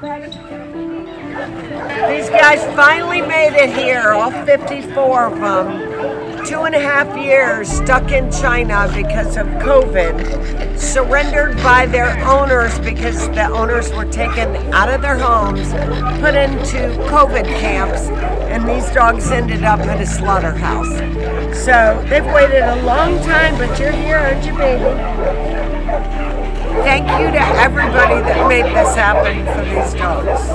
These guys finally made it here, all 54 of them. 2.5 years stuck in China because of COVID, surrendered by their owners because the owners were taken out of their homes, put into COVID camps, and these dogs ended up at a slaughterhouse. So they've waited a long time, but you're here, aren't you, baby? Thank you to everybody that made this happen for these dogs.